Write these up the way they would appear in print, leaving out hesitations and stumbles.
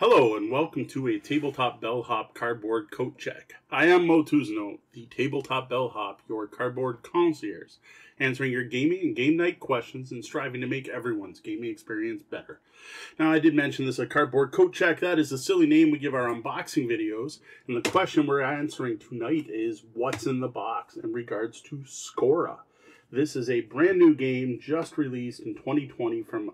Hello and welcome to a Tabletop Bellhop Cardboard Coat Check. I am Mo Tuzano, the Tabletop Bellhop, your cardboard concierge, answering your gaming and game night questions and striving to make everyone's gaming experience better. Now, I did mention this, a cardboard coat check. That is the silly name we give our unboxing videos. And the question we're answering tonight is, what's in the box in regards to Skora? This is a brand new game just released in 2020 from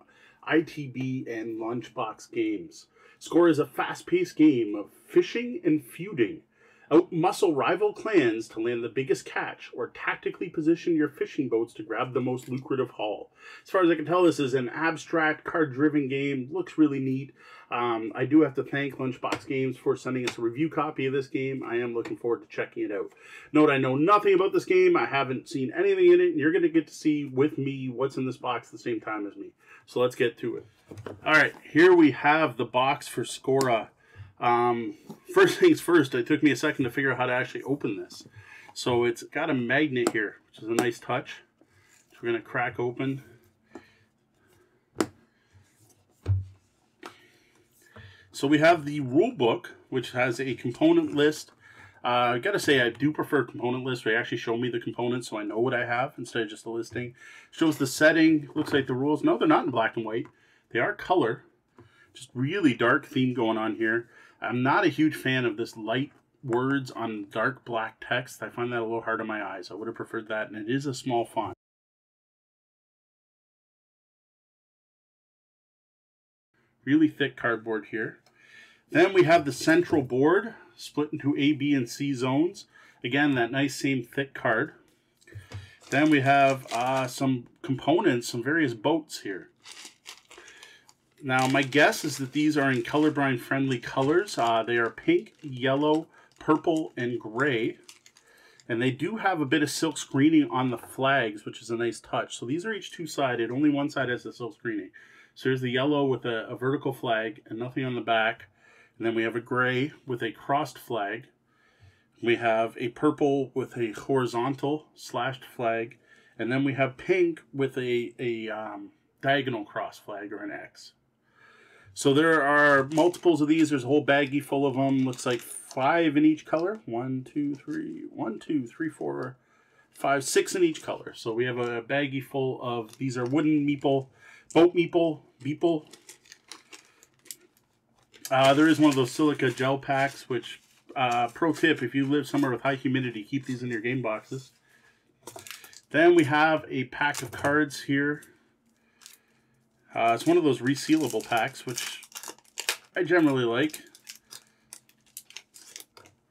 ITB and Lunchbox Games. Skora is a fast-paced game of fishing and feuding. Outmuscle rival clans to land the biggest catch, or tactically position your fishing boats to grab the most lucrative haul. As far as I can tell, this is an abstract, card-driven game. Looks really neat. I do have to thank Lunchbox Games for sending us a review copy of this game. I am looking forward to checking it out. Note, I know nothing about this game. I haven't seen anything in it, and you're going to get to see with me what's in this box at the same time as me. So let's get to it. All right, here we have the box for Skora. First things first, it took me a second to figure out how to actually open this. So it's got a magnet here, which is a nice touch. So we're going to crack open. So we have the rule book, which has a component list. I got to say, I do prefer component lists. They actually show me the components so I know what I have instead of just a listing. Shows the setting. Looks like the rules. No, they're not in black and white. They are color. Just really dark theme going on here. I'm not a huge fan of this light words on dark black text. I find that a little hard on my eyes. I would have preferred that, and it is a small font. Really thick cardboard here. Then we have the central board, split into A, B, and C zones. Again, that nice same thick card. Then we have some components, some various boats here. Now, my guess is that these are in colorblind-friendly colors. They are pink, yellow, purple, and gray. And they do have a bit of silk screening on the flags, which is a nice touch. So these are each two-sided. Only one side has the silk screening. So here's the yellow with a vertical flag and nothing on the back. And then we have a gray with a crossed flag. We have a purple with a horizontal slashed flag. And then we have pink with a diagonal cross flag or an X. So there are multiples of these. There's a whole baggie full of them. Looks like 5 in each color. 6 in each color. So we have a baggie full of, these are wooden meeple, boat meeple, beeple. There is one of those silica gel packs, which, pro tip, if you live somewhere with high humidity, keep these in your game boxes. Then we have a pack of cards here. It's one of those resealable packs, which I generally like.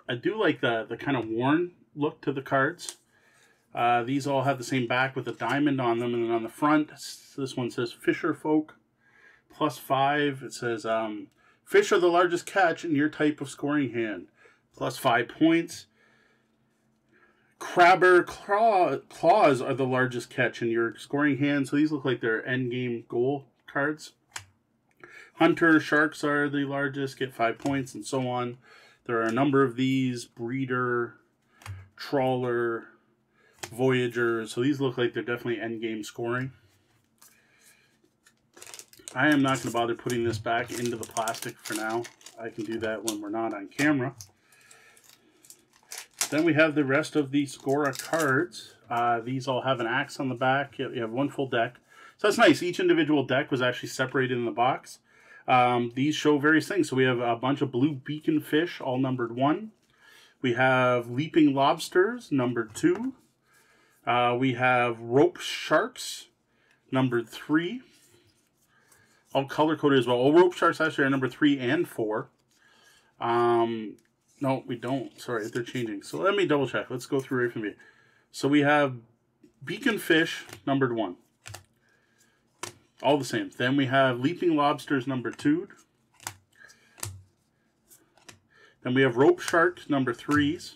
I do like the kind of worn look to the cards. These all have the same back with a diamond on them, and then on the front, this one says Fisher Folk, +5. It says, fish are the largest catch in your type of scoring hand, +5 points. Crabber claws are the largest catch in your scoring hand, so these look like they're end game goal cards. Hunter sharks are the largest, get 5 points, and so on. There are a number of these: breeder, trawler, voyager. So these look like they're definitely end game scoring. I am not going to bother putting this back into the plastic for now. I can do that when we're not on camera. Then we have the rest of the Skora cards. These all have an axe on the back. You have one full deck. So that's nice. Each individual deck was actually separated in the box. These show various things. So we have a bunch of blue beacon fish, all numbered 1. We have leaping lobsters, numbered 2. We have rope sharks, numbered 3. All color-coded as well. All rope sharks actually are number 3 and 4. No, we don't. Sorry, they're changing. So let me double check. Let's go through right from here. So we have beacon fish, numbered 1. All the same. Then we have leaping lobsters, number 2. Then we have rope sharks, number 3s.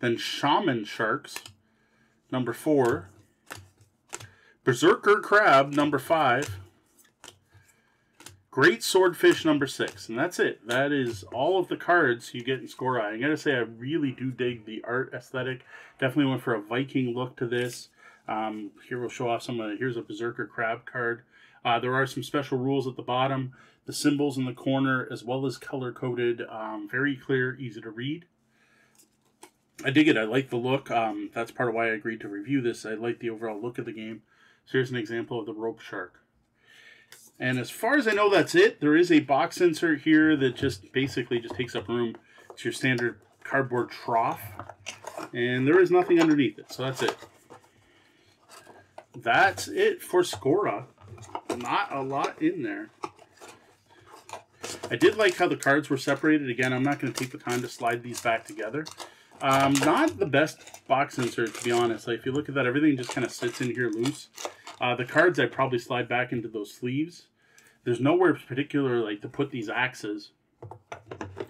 Then shaman sharks, number 4. Berserker crab, number 5. Great swordfish, number 6, and that's it. That is all of the cards you get in Skora. I gotta say, I really do dig the art aesthetic. Definitely went for a Viking look to this. Here we'll show off some of the, here's a Berserker Crab card. There are some special rules at the bottom, the symbols in the corner, as well as color-coded, very clear, easy to read. I dig it. I like the look. That's part of why I agreed to review this. I like the overall look of the game. So here's an example of the rope shark. And as far as I know, that's it. There is a box insert here that just basically just takes up room. It's your standard cardboard trough. And there is nothing underneath it. So that's it. That's it for Skora. Not a lot in there. I did like how the cards were separated. Again, I'm not going to take the time to slide these back together. Not the best box insert, to be honest. Like, if you look at that, everything just kind of sits in here loose. The cards I probably slide back into those sleeves. There's nowhere particular like to put these axes.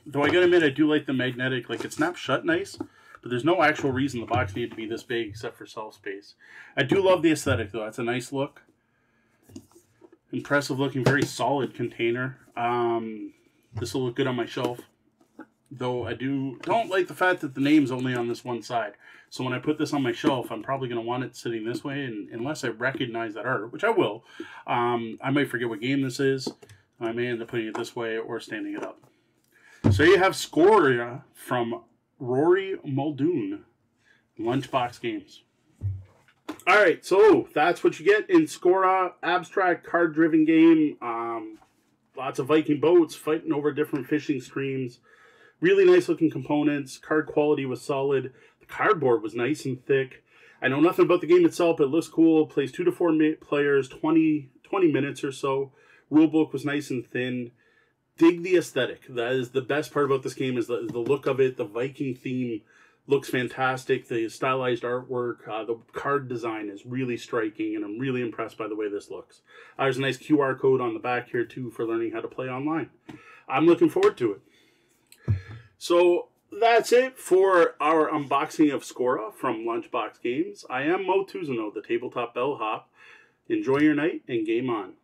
Though I gotta admit, I do like the magnetic. Like, it snaps shut nice, but there's no actual reason the box needed to be this big except for shelf space. I do love the aesthetic though. That's a nice look. Impressive looking, very solid container. This will look good on my shelf. Though I don't like the fact that the name's only on this one side. So when I put this on my shelf, I'm probably going to want it sitting this way. And unless I recognize that art, which I will, I might forget what game this is. I may end up putting it this way or standing it up. So you have Skora from Rory Muldoon, Lunchbox Games. All right, so that's what you get in Skora. Abstract, card-driven game. Lots of Viking boats fighting over different fishing streams. Really nice looking components. Card quality was solid. The cardboard was nice and thick. I know nothing about the game itself, but it looks cool. Plays 2 to 4 players, 20 minutes or so. Rulebook was nice and thin. Dig the aesthetic. That is the best part about this game, is the look of it. The Viking theme looks fantastic. The stylized artwork, the card design is really striking, and I'm really impressed by the way this looks. There's a nice QR code on the back here too for learning how to play online. I'm looking forward to it. So that's it for our unboxing of Skora from Lunchbox Games. I am Mo Tuzano, the Tabletop Bellhop. Enjoy your night and game on.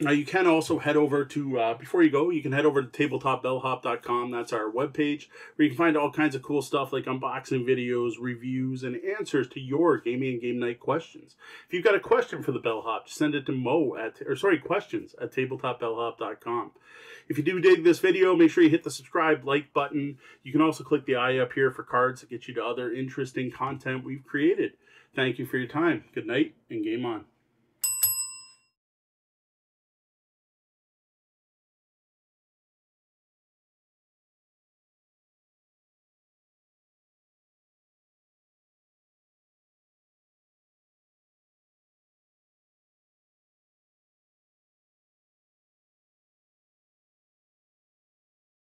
Now you can also head over to, before you go, you can head over to tabletopbellhop.com. That's our webpage where you can find all kinds of cool stuff like unboxing videos, reviews, and answers to your gaming and game night questions. If you've got a question for the Bellhop, send it to questions@tabletopbellhop.com. If you do dig this video, make sure you hit the subscribe, like button. You can also click the eye up here for cards that get you to other interesting content we've created. Thank you for your time. Good night and game on.